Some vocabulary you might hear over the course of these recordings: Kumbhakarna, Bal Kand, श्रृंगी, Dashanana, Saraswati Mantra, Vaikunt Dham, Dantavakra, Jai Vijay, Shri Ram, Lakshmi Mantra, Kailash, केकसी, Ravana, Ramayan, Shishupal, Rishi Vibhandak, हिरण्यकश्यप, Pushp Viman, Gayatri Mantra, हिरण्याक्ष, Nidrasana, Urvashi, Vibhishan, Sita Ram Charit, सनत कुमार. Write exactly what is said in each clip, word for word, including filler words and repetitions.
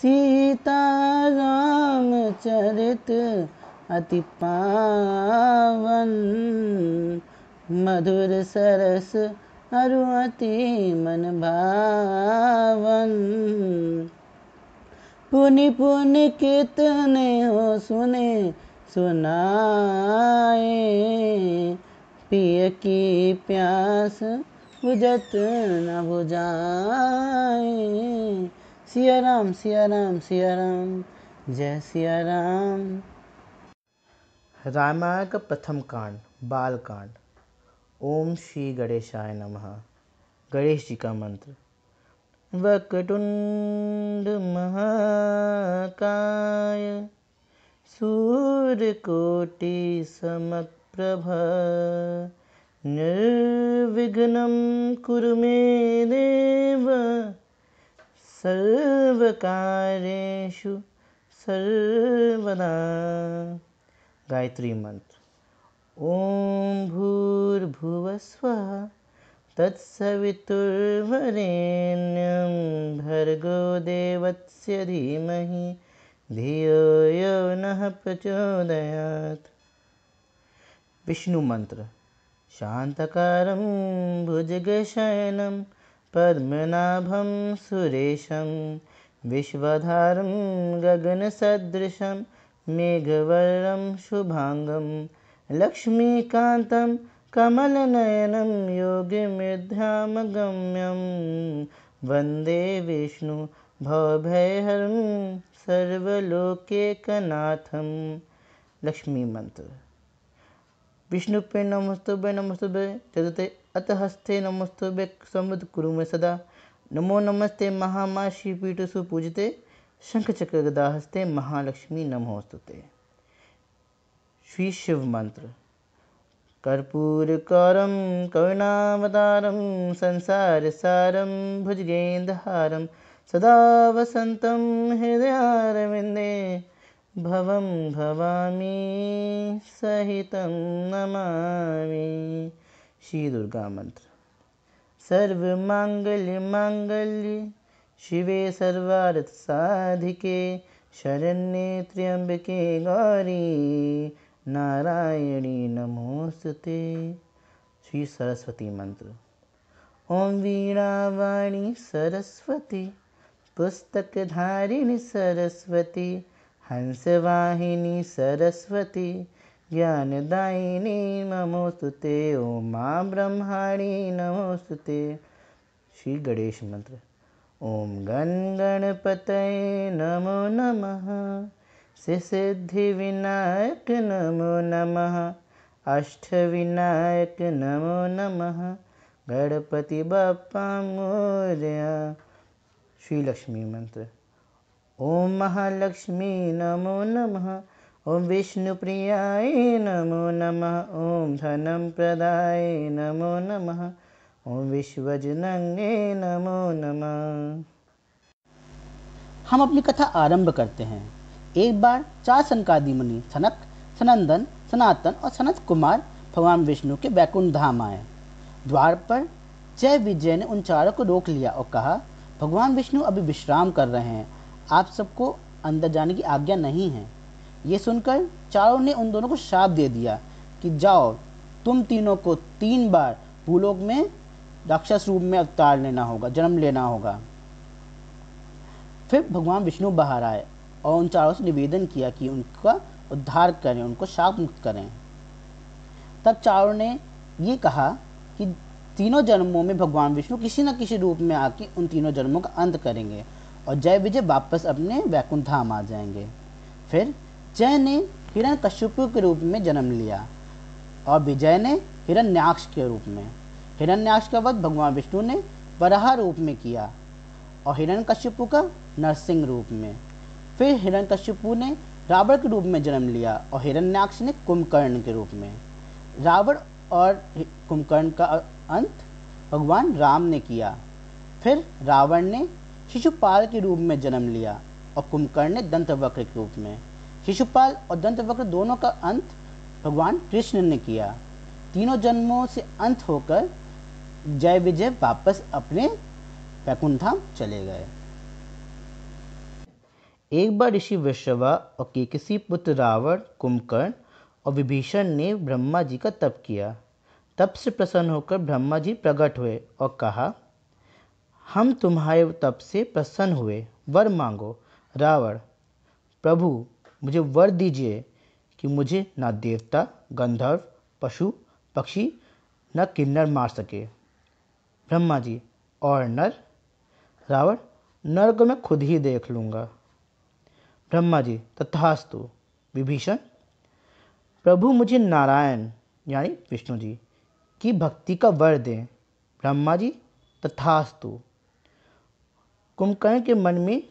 सीता राम चरित अति पावन, मधुर सरस अरु अति मन भावन। पुनि पुनि कितने हो सुने सुनाए, पिय की प्यास बुझत न बुझाए। सिया राम सिया राम सिया राम जय सिया राम। रामायण का प्रथम कांड बाल कांड। ओम श्री गणेशाय नमः। गणेश जी का मंत्र। वक्रतुंड महाकाय सूर्यकोटि समप्रभ, निर्विघ्नं कुरु मे देव सर्वकार्येषु सर्वदा। गायत्री मंत्र। ओम भूर्भुवः स्वः तत्सवितुर्वरेण्यं भर्गो देवस्य धीमहि धियो यो नः प्रचोदयात्। विष्णु मंत्र। शांतकारं भुजगशयनं पद्मनाभं सुरेशं, विश्वधारं गगनसदृशं मेघवर्णं शुभांगं, लक्ष्मीकान्तं कमलनयनं योगिमिध्यामगम्यं, वन्दे विष्णु भवभयहरं सर्वलोकेकनाथम। लक्ष्मी मंत्र। विष्णुपे नमस्तुभ्ये नमस्तुभ्ये तदते अतहस्ते नमस्तुभ्ये समुद्र कुरु मे सदा। नमो नमस्ते महामा श्रीपीठसु पूजिते, शंखचक्र गदाहस्ते महालक्ष्मी नमोस्तुते। श्री शिव मंत्र। कर्पूरकारं करुणावतारं संसारसारं भुजगेन्द्रहारं, सदा वसन्तं हृदयारविन्दे भवं भवामी सहितं नमामि। श्री दुर्गा मंत्र। सर्वमाङ्गल्ये माङ्गल्ये शिवे सर्वार्थ साधिके, शरण्ये त्र्यम्बके गौरी नारायणी नमोस्तुते। श्री सरस्वती मंत्र। ओम वीणावाणी सरस्वती पुस्तकधारिणी सरस्वती, हंसवाहिनी सरस्वती ज्ञानदायिनी नमोस्तुते। ओम मां ब्रह्माणी नमोस्तुते। श्री गणेश मंत्र। ओम गण गणपतये नमो नमः, सिद्धिविनायक नमो नमः, अष्टविनायक नमो नमः, गणपति बाप्पा मोरया। श्री लक्ष्मी मंत्र। ओम महालक्ष्मी नमो नमः, ओम विष्णुप्रियाय नमो नमः, ओम धनं प्रदाय नमो नमः, ओम विश्वजनंगे नमो नमः। हम अपनी कथा आरंभ करते हैं। एक बार चार सनकादि मुनि सनक, सनंदन, सनातन और सनत कुमार भगवान विष्णु के वैकुंठ धाम आए। द्वार पर जय विजय ने उन चारों को रोक लिया और कहा, भगवान विष्णु अभी विश्राम कर रहे हैं, आप सबको अंदर जाने की आज्ञा नहीं है। ये सुनकर चारों ने उन दोनों को शाप दे दिया कि जाओ, तुम तीनों को तीन बार भूलोक में राक्षस रूप में अवतार लेना होगा, जन्म लेना होगा। फिर भगवान विष्णु बाहर आए और उन चारों से निवेदन किया कि उनका उद्धार करें, उनको शाप मुक्त करें। तब चारों ने ये कहा कि तीनों जन्मों में भगवान विष्णु किसी न किसी रूप में आके उन तीनों जन्मों का अंत करेंगे और जय विजय वापस अपने वैकुंठ धाम आ जाएंगे। फिर जय ने हिरण्यकश्यप के रूप में जन्म लिया और विजय ने हिरण्याक्ष के रूप में। हिरण्याक्ष का वध भगवान विष्णु ने वराह रूप में किया और हिरण्यकश्यप का नरसिंह रूप में। फिर हिरण्यकश्यप ने रावण के रूप में जन्म लिया और हिरण्याक्ष ने कुंभकर्ण के रूप में। रावण और कुंभकर्ण का अंत भगवान राम ने किया। फिर रावण ने शिशुपाल के रूप में जन्म लिया और कुंभकर्ण ने दंतवक्र के रूप में। शिशुपाल और दंतवक्र दोनों का अंत भगवान कृष्ण ने किया। तीनों जन्मों से अंत होकर जय विजय वापस अपने वैकुंठ धाम चले गए। एक बार ऋषि विश्रवा और केकसी पुत्र रावण, कुंभकर्ण और विभीषण ने ब्रह्मा जी का तप किया। तप से प्रसन्न होकर ब्रह्मा जी प्रकट हुए और कहा, हम तुम्हारे तप से प्रसन्न हुए, वर मांगो। रावण, प्रभु मुझे वर दीजिए कि मुझे ना देवता, गंधर्व, पशु, पक्षी, न किन्नर मार सके। ब्रह्मा जी, और नर? रावण, नर को मैं खुद ही देख लूँगा। ब्रह्मा जी, तथास्तु। विभीषण, प्रभु मुझे नारायण यानी विष्णु जी की भक्ति का वर दें। ब्रह्मा जी, तथास्तु। कुंभकर्ण के मन में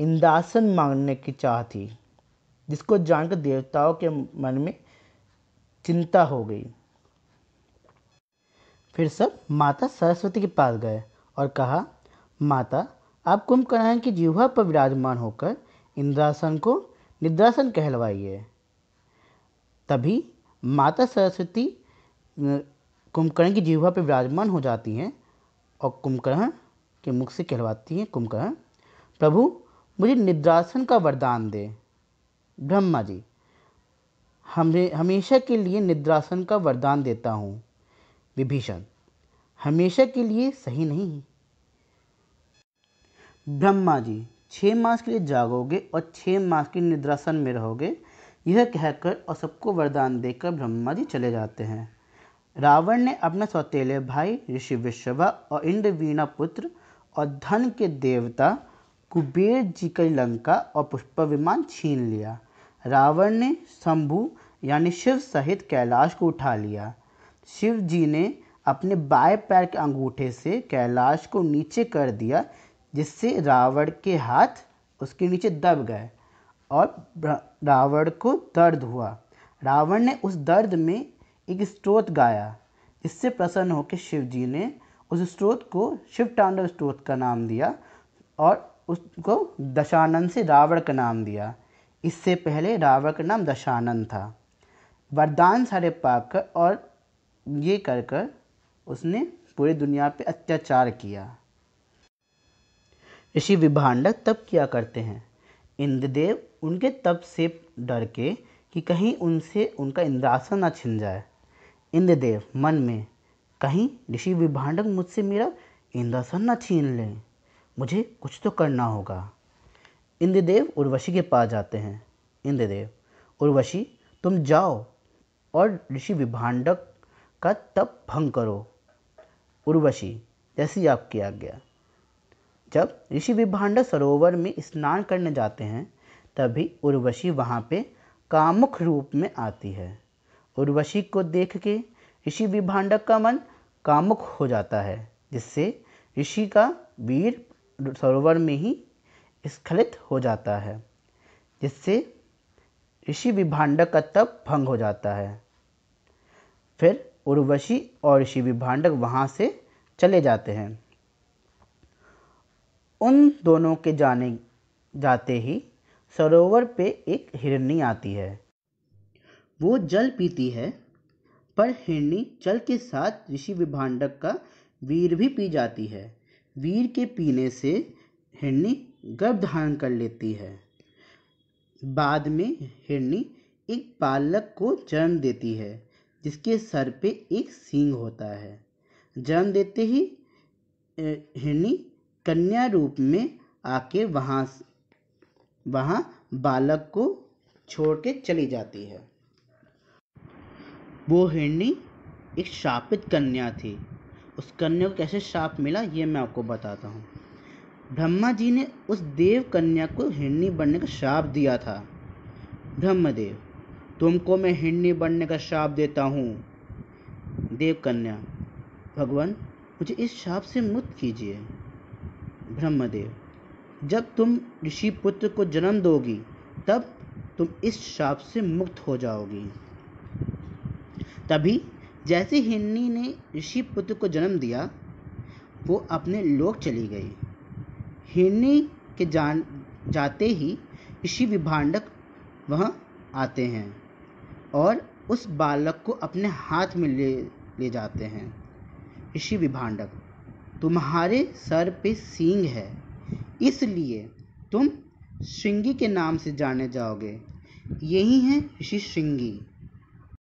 इंद्रासन मांगने की चाह थी, जिसको जानकर देवताओं के मन में चिंता हो गई। फिर सब माता सरस्वती के पास गए और कहा, माता, आप कुंभकर्ण की जिह्वा पर विराजमान होकर इंद्रासन को निद्रासन कहलवाइए। तभी माता सरस्वती कुंभकर्ण की जिह्वा पर विराजमान हो जाती हैं और कुंभकर्ण के मुख से कहलवाती हैं, कुंभकर्ण, प्रभु मुझे निद्रासन का वरदान दे। ब्रह्मा जी, हमें हमेशा के लिए निद्रासन का वरदान देता हूँ। विभीषण, हमेशा के लिए सही नहीं। ब्रह्मा जी, छः मास के लिए जागोगे और छः मास के निद्रासन में रहोगे। यह कहकर और सबको वरदान देकर ब्रह्मा जी चले जाते हैं। रावण ने अपने सौतेले भाई ऋषि विश्रवा और इंद्रवीणा पुत्र और धन के देवता कुबेर जी की लंका और पुष्प विमान छीन लिया। रावण ने शंभु यानी शिव सहित कैलाश को उठा लिया। शिव जी ने अपने बाएं पैर के अंगूठे से कैलाश को नीचे कर दिया, जिससे रावण के हाथ उसके नीचे दब गए और रावण को दर्द हुआ। रावण ने उस दर्द में एक स्तोत्र गाया। इससे प्रसन्न होकर शिव जी ने उस स्तोत्र को शिव तांडव स्तोत्र का नाम दिया और उसको दशानन से रावण का नाम दिया। इससे पहले रावण का नाम दशानन था। वरदान सारे पाकर और ये कर कर उसने पूरी दुनिया पे अत्याचार किया। ऋषि विभांडक तप किया करते हैं। इंद्रदेव उनके तप से डर के कि कहीं उनसे उनका इंद्रासन ना छिन जाए। इंद्रदेव मन में, कहीं ऋषि विभांडक मुझसे मेरा इंद्रासन ना छीन लें, मुझे कुछ तो करना होगा। इंद्रदेव उर्वशी के पास जाते हैं। इंद्रदेव, उर्वशी तुम जाओ और ऋषि विभांडक का तप भंग करो। उर्वशी, जैसी आपकी आज्ञा। जब ऋषि विभांडक सरोवर में स्नान करने जाते हैं, तभी उर्वशी वहाँ पे कामुक रूप में आती है। उर्वशी को देख के ऋषि विभांडक का मन कामुक हो जाता है, जिससे ऋषि का वीर सरोवर में ही स्खलित हो जाता है, जिससे ऋषि विभांडक का तप भंग हो जाता है। फिर उर्वशी और ऋषि विभांडक वहाँ से चले जाते हैं। उन दोनों के जाने जाते ही सरोवर पे एक हिरणी आती है। वो जल पीती है, पर हिरणी जल के साथ ऋषि विभांडक का वीर भी पी जाती है। वीर के पीने से हिरणी गर्भ धारण कर लेती है। बाद में हिरणी एक बालक को जन्म देती है, जिसके सर पे एक सींग होता है। जन्म देते ही हिरणी कन्या रूप में आके वहाँ वहाँ बालक को छोड़ के चली जाती है। वो हिरणी एक शापित कन्या थी। उस कन्या को कैसे शाप मिला, ये मैं आपको बताता हूँ। ब्रह्मा जी ने उस देव कन्या को हिरणी बनने का शाप दिया था। ब्रह्मदेव, तुमको मैं हिरणी बनने का शाप देता हूँ। देव कन्या, भगवान मुझे इस शाप से मुक्त कीजिए। ब्रह्मदेव, जब तुम ऋषि पुत्र को जन्म दोगी, तब तुम इस शाप से मुक्त हो जाओगी। तभी जैसे हिरणी ने ऋषि पुत्र को जन्म दिया, वो अपने लोक चली गई। हिरणी के जान जाते ही ऋषि विभांडक वहाँ आते हैं और उस बालक को अपने हाथ में ले ले जाते हैं। ऋषि विभांडक, तुम्हारे सर पे सींग है, इसलिए तुम श्रृंगी के नाम से जाने जाओगे। यही हैं ऋषि श्रृंगी।